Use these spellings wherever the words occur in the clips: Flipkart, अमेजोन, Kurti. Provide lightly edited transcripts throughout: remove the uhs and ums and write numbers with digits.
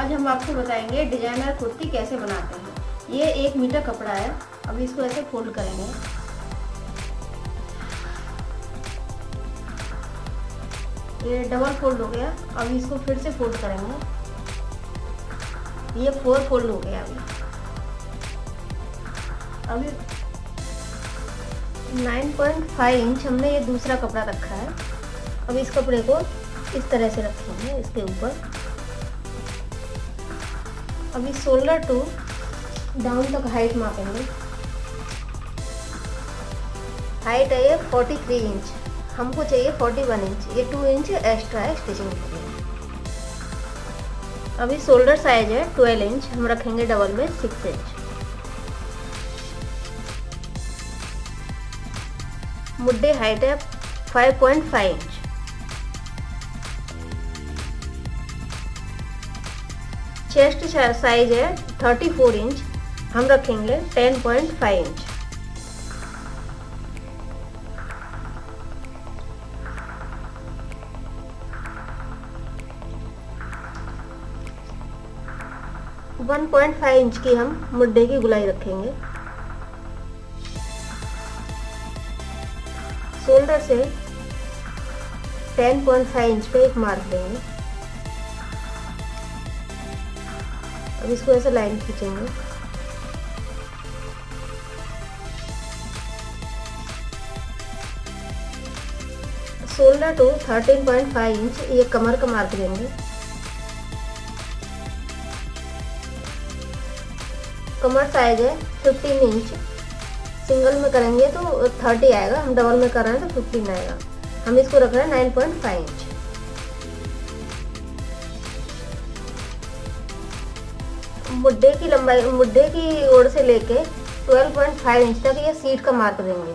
आज हम आपको बताएंगे डिजाइनर कुर्ती कैसे बनाते हैं। ये 1 मीटर कपड़ा है। अब इसको ऐसे फोल्ड करेंगे। ये डबल फोल्ड हो गया। अब इसको फिर से फोल्ड करेंगे। ये 4 फोल्ड हो गया। अभी 9.5 इंच हमने ये दूसरा कपड़ा रखा है। अब इस कपड़े को इस तरह से रखेंगे इसके ऊपर। अभी 16 टू डाउन तक हाइट मापेंगे। हाइट है ये 43 इंच, हमको चाहिए 41 इंच। ये 2 इंच एक्स्ट्रा है स्टिचिंग के लिए। अभी शोल्डर साइज है 12 इंच, हम रखेंगे डबल में 6 इंच। मुड्ढे हाइट है 5.5 इंच। चेस्ट साइज है 34 इंच, हम रखेंगे 10.5 इंच। वन 1.5 इंच की हम मुड्ढे की गुलाई रखेंगे। शोल्डर से 10.5 इंच पे एक मार्क देंगे। अब इसको ऐसे लाइन खींचेंगे। शोल्डर टू 13.5 इंच, ये कमर का मार्क देंगे। कमर साइज है 15 इंच। सिंगल में करेंगे तो 30 आएगा, हम डबल में कर रहे हैं तो 15 आएगा। हम इसको रख रहे हैं 9.5 इंच। मुड्ढे की लंबाई, मुड्ढे की ओर से लेके 12.5 इंच तक ये सीट का मार्क देंगे।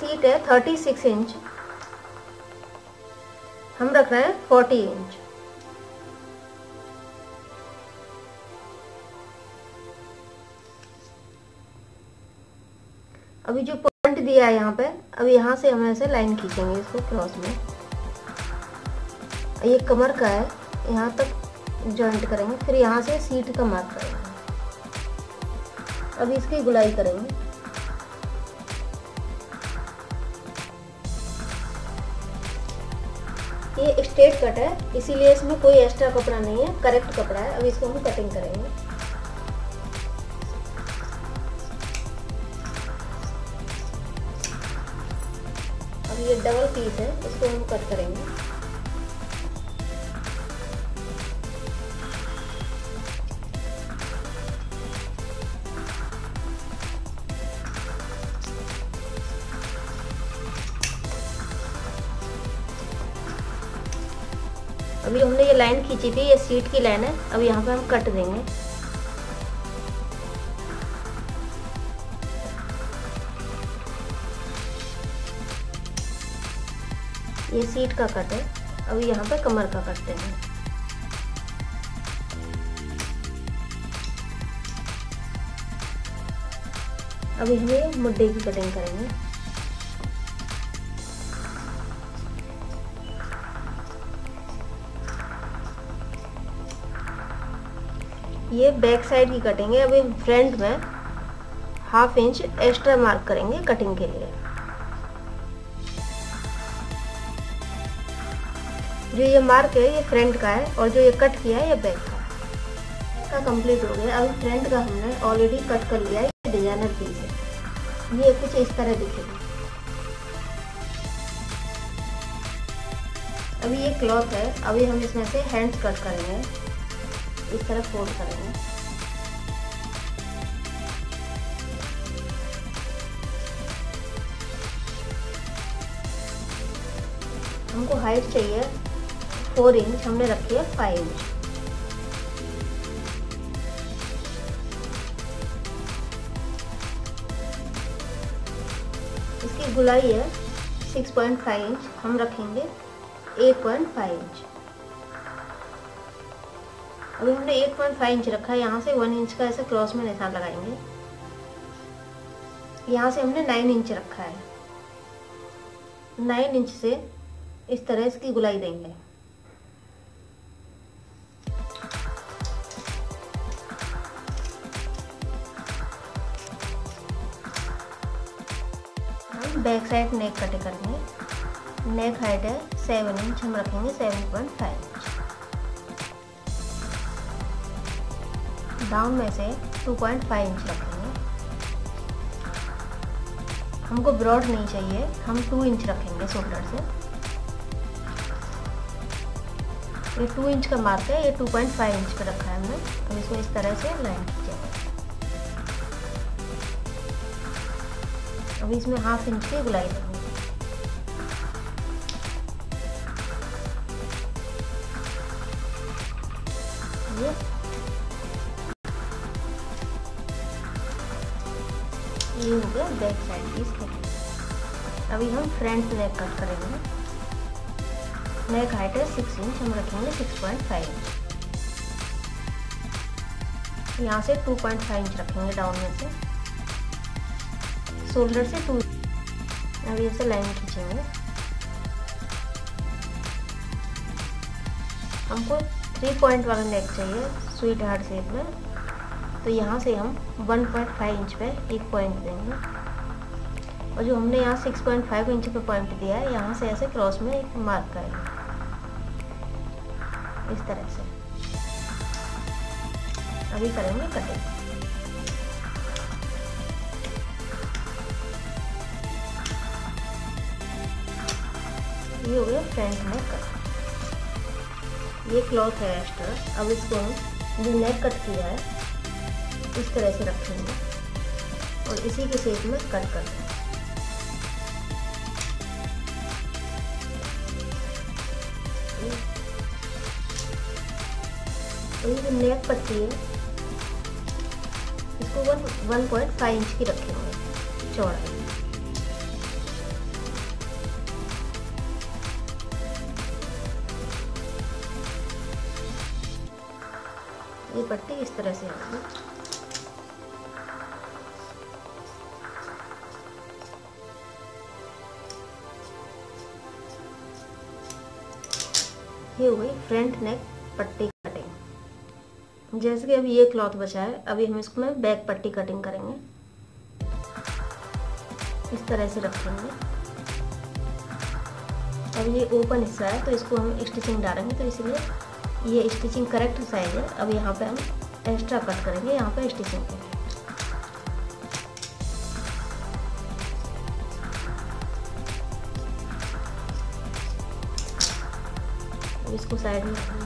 सीट है 36 इंच, हम रख रहे हैं 40 इंच। अभी जो पॉइंट दिया है यहाँ पे, अब यहाँ से हम ऐसे लाइन खींचेंगे इसको क्रॉस में। ये कमर का है, यहाँ तक जॉइंट करेंगे। फिर यहाँ से सीट का मार्क करेंगे। अब इसकी गुलाई करेंगे। ये स्ट्रेट कट है, इसीलिए इसमें कोई एक्स्ट्रा कपड़ा नहीं है, करेक्ट कपड़ा है। अब इसको हम कटिंग करेंगे। अब ये डबल पीस है, इसको हम कट करेंगे। अभी हमने ये लाइन खींची थी, ये सीट की लाइन है। अब यहाँ पे हम कट देंगे। ये सीट का कट है। अब यहाँ पे कमर का कट देंगे। अभी हम मुड्ढे की कटिंग करेंगे। ये बैक साइड की कटिंग है। अभी फ्रंट में 1/2 इंच एक्स्ट्रा मार्क करेंगे कटिंग के लिए। जो ये मार्क है ये फ्रंट का है, और जो ये कट किया है ये बैक का। बैक का कंप्लीट हो गया। अब फ्रंट का हमने ऑलरेडी कट कर लिया है। ये डिजाइनर पीस है, ये कुछ इस तरह दिखेगा। अभी ये क्लॉथ है, अभी हम इसमें से हैंड्स कट करेंगे। इस तरह फोल्ड करेंगे। हमको हाइट चाहिए 4 इंच, हमने रखी है 5 इंच। इसकी गुलाई है 6.5 इंच, हम रखेंगे 8.5 इंच। अभी हमने 8.5 इंच रखा है, यहाँ से 1 इंच का ऐसे क्रॉस में निशान लगाएंगे। यहाँ से हमने 9 इंच रखा है। 9 इंच से इस तरह इसकी गुलाई देंगे। बैक साइड नेक कटे करेंगे। नेक हाइट है 7 इंच, हम रखेंगे 7.5 इंच। डाउन में से 2.5 इंच रखेंगे। हमको ब्रॉड नहीं चाहिए, हम 2 इंच रखेंगे शोल्डर से। ये 2 इंच का मार्क है, ये 2.5 इंच का रखा है हमने। अब इसको इस तरह से लाइन खींचेंगे। अभी इसमें 1/2 इंच की गुलाई देंगे। ये हो गया बैक साइड पीस के लिए। अभी हम फ्रंट नेक कट करेंगे। नेक हाइट है 6 इंच, हम रखेंगे 6.5 इंच। यहाँ से 2.5 इंच रखेंगे डाउन में से, शोल्डर से 2। अब ऐसे लाइन खींचेंगे। हमको 3 पॉइंट वाला नेक चाहिए स्वीट हार्ट शेप में, तो यहाँ से हम 1.5 इंच पे 1 पॉइंट देंगे। और जो हमने यहाँ 6.5 इंच पे पॉइंट दिया है, यहाँ से ऐसे क्रॉस में एक मार्क करेंगे इस तरह से। अभी करेंगे कटिंग। ये हो गया फ्रंट नेक कट। ये क्लॉथ है एक्स्ट्रा। अब इसको हम जो नेक कट किया है इस तरह से रखेंगे और इसी के शेप में कट कर देंगे। ये जो नेक पट्टी है इसको 1.5 इंच की रखेंगे चौड़ाई। ये पट्टी इस तरह से आएगी। ये हो गई फ्रंट नेक पट्टी कटिंग। जैसे कि अभी ये क्लॉथ बचा है, अभी हम इसमें बैक पट्टी कटिंग करेंगे। इस तरह से रखेंगे। अब ये ओपन हिस्सा है तो इसको हम स्टिचिंग डालेंगे, तो इसलिए ये स्टिचिंग करेक्ट साइज है। अब यहाँ पे हम एक्स्ट्रा कट करेंगे, यहाँ पे स्टिचिंग करेंगे। इसको साइड में रखेंगे।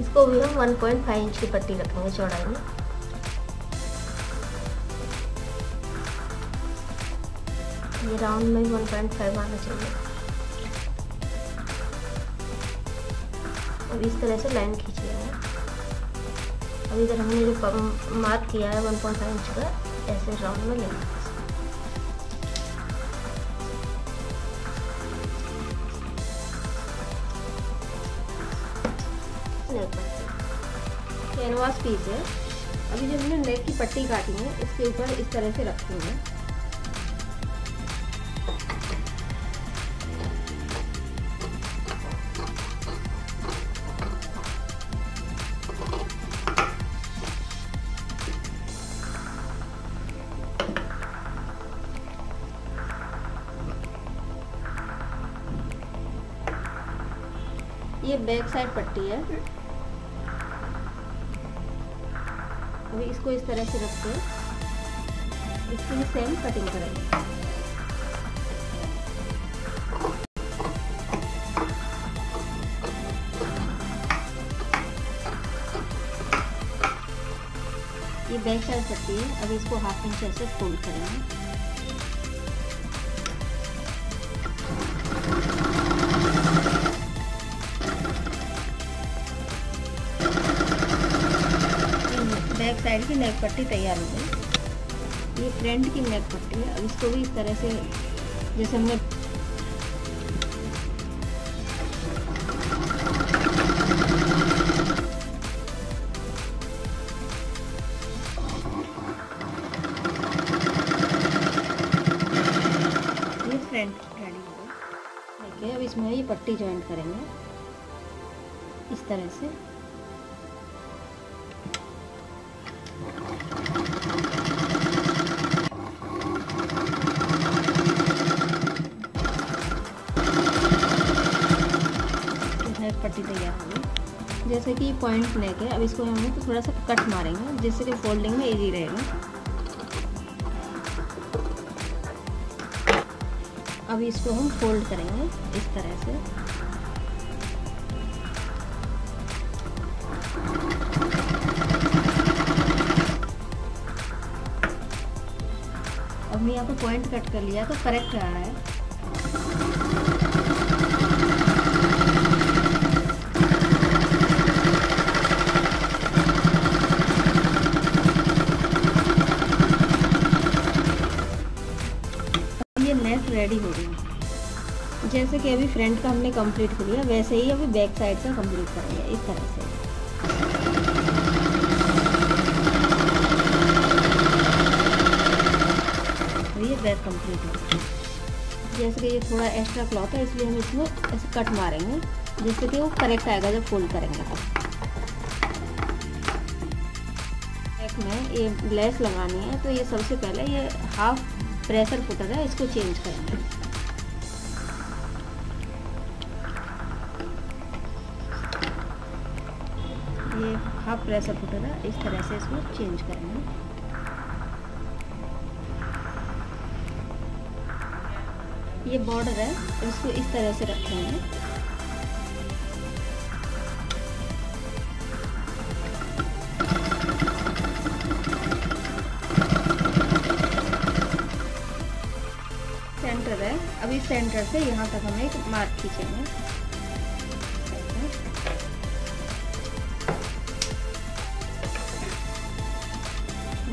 इसको भी हम 1.5 इंच की पट्टी रखेंगे चौड़ाई में। ये राउंड में 1.5 आना चाहिए। अब इस तरह से लाइन खींचिएगा। अब इधर हमने जो मार्क किया है 1.5 इंच का, ऐसे राउंड में लेंगे। नेक पट्टी कैनवास पीस है। अभी जो हमने नेक की पट्टी काटी है इसके ऊपर इस तरह से रखेंगे। ये बैक साइड पट्टी है। अभी इसको इस तरह से रख के इसकी सेम कटिंग करेंगे। ये बैक साइड पट्टी है। अभी इसको 1/2 इंच ऐसे फोल्ड करेंगे। बैक साइड की नेक पट्टी तैयार हो गई। ये फ्रंट की नेक पट्टी है। अब इसको भी इस तरह से जैसे हमने ये फ्रंट रेडी हो गई। ठीक है, अब इसमें ये पट्टी ज्वाइन करेंगे इस तरह से। जैसे कि पॉइंट लेके अब इसको हम लोग थोड़ा सा कट मारेंगे जिससे कि फोल्डिंग में इजी रहेगा। अब इसको हम फोल्ड करेंगे इस तरह से। अब मैं यहाँ पे पॉइंट कट कर लिया तो करेक्ट आ रहा है। रेडी हो गई। जैसे कि अभी फ्रंट का हमने कंप्लीट कर लिया वैसे ही अभी बैक साइड का कंप्लीट करेंगे इस तरह से। ये बैक कंप्लीट हो गया। जैसे कि ये थोड़ा एक्स्ट्रा क्लॉथ है इसलिए हम इसमें ऐसे कट मारेंगे जिससे कि वो करेक्ट आएगा जब फोल्ड करेंगे। बैक में ये लेस लगानी है तो ये सबसे पहले ये हाफ प्रेशर फुटर है इसको चेंज करेंगे। ये हाफ प्रेशर फुटर है इस तरह से इसको चेंज करेंगे। ये बॉर्डर है इसको इस तरह से रखेंगे। अभी सेंटर से यहाँ तक हमें एक मार्क खींचेंगे।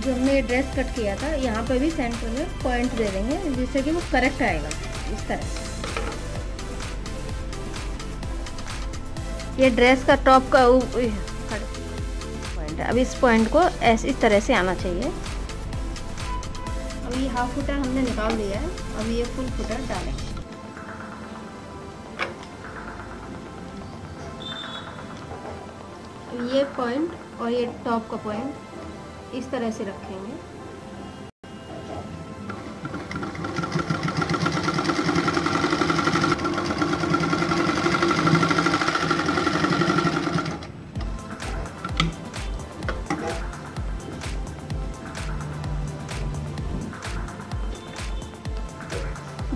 जो हमने ड्रेस कट किया था यहाँ पे भी सेंटर में पॉइंट दे देंगे जिससे कि वो करेक्ट आएगा इस तरह से। ये ड्रेस का टॉप का पॉइंट है अब इस पॉइंट को ऐसे इस तरह से आना चाहिए। ये हाफ फुटर हमने निकाल लिया है अब ये फुल फुटर डालेंगे। ये पॉइंट और ये टॉप का पॉइंट इस तरह से रखेंगे।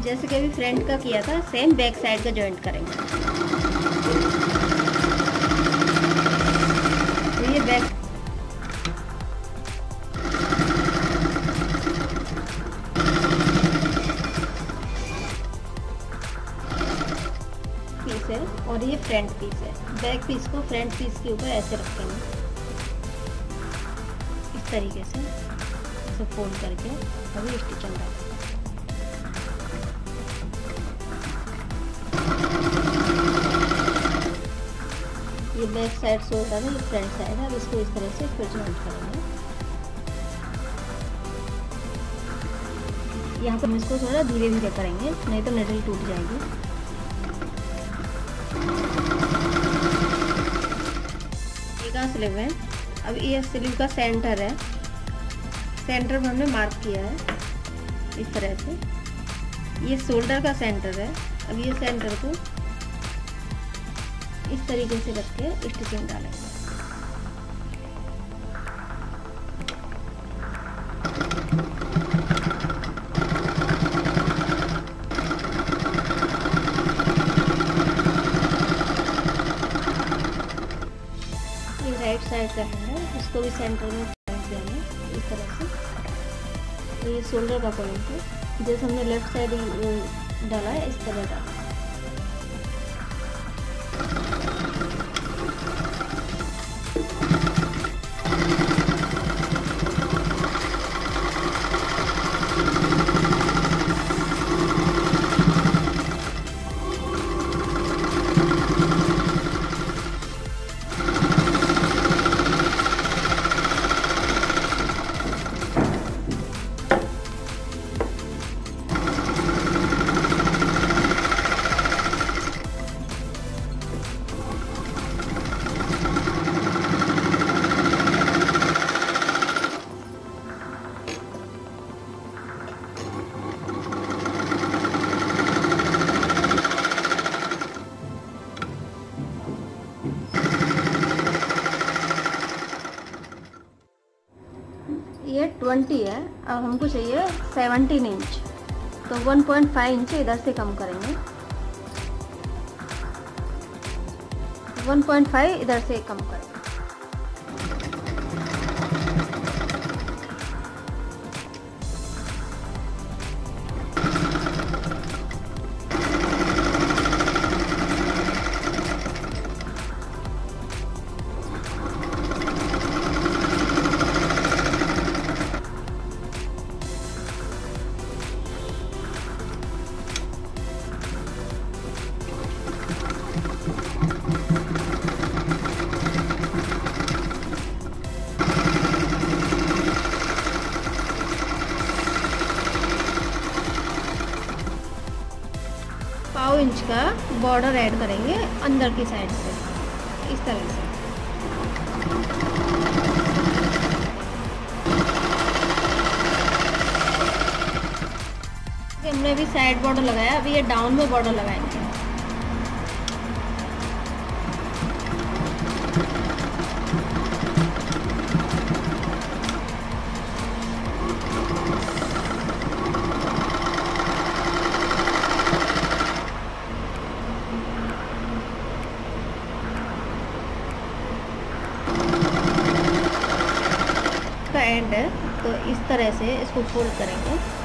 जैसे कि अभी फ्रंट का किया था सेम बैक साइड का जॉइंट करेंगे। तो ये बैक पीस है और ये फ्रंट पीस है। बैक पीस को फ्रंट पीस के ऊपर ऐसे रखेंगे इस तरीके से इसे फोल्ड करके अभी स्टिचिंग डालेंगे। ये बैक साइड शोल्डर है ये फ्रंट साइड है। अब इसको इस तरह से फिर जॉइंट करेंगे। यहाँ पर हम इसको थोड़ा धीरे धीरे करेंगे नहीं तो नेडल टूट जाएगी। एक स्लीव है अब ये स्लीव का सेंटर है। सेंटर में हमने मार्क किया है इस तरह से। ये शोल्डर का सेंटर है अब ये सेंटर को इस तरीके से रख के स्टिचिंग डालेंगे। ये राइट साइड का है उसको भी सेंटर में देंगे इस तरह से। ये शोल्डर का पॉइंट है जैसे हमने लेफ्ट साइड डाला है इस तरह डाला। ये 20 है और हमको चाहिए 17 इंच, तो 1.5 इंच इधर से कम करेंगे, 1.5 इधर से कम करेंगे। पाव इंच का बॉर्डर ऐड करेंगे अंदर की साइड से, इस तरह से। हमने अभी साइड बॉर्डर लगाया, अभी ये डाउन में बॉर्डर लगाएंगे। एंड है तो इस तरह से इसको फोल्ड करेंगे।